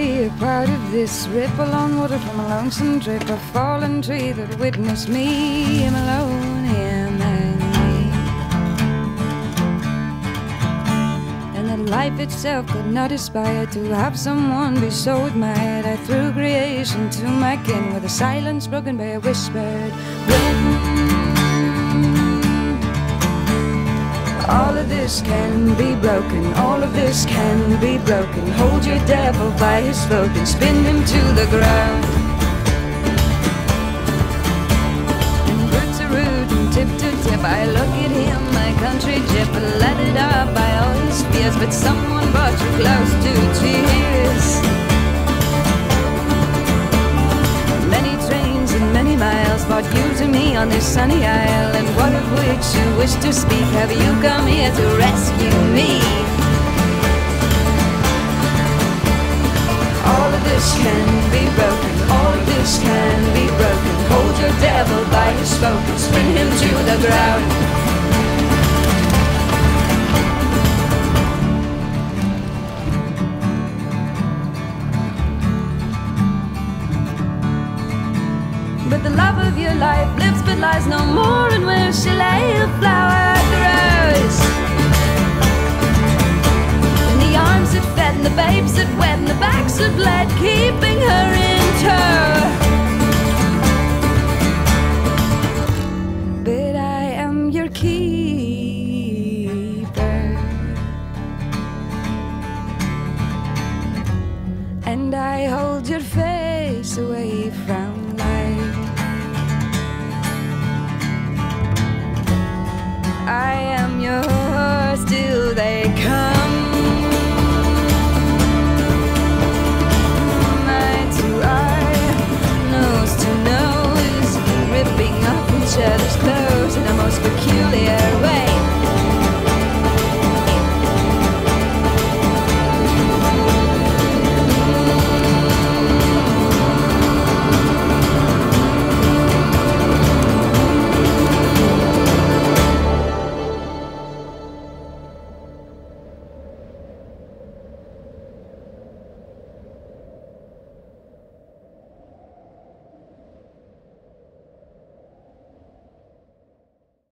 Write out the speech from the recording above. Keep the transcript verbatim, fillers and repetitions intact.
be a part of this ripple on water from a lonesome drip, a fallen tree that witnessed me. I'm alone in agony, and that life itself could not aspire to have someone be so admired. I threw creation to my kin with a silence broken by a whispered wind. All of this can be broken, all of this can be broken. Hold your devil by his throat and spin him to the ground. And roots are root and tip to tip, I look at him, my country jip, lighted up by all his fears. But someone brought you close to tears. Many trains and many miles brought you to me on this sunny isle, and what of which you wish to speak? Have you come here to rescue me? All of this can be broken, all of this can be broken. Hold your devil by his throat and spin him to the ground. But the love of your life lives but lies no more, and where shall I a flower grows? In the arms that fed and the babes that wed and the backs that bled, keeping her in tow. But I am your keeper, and I hold your face away from light. I am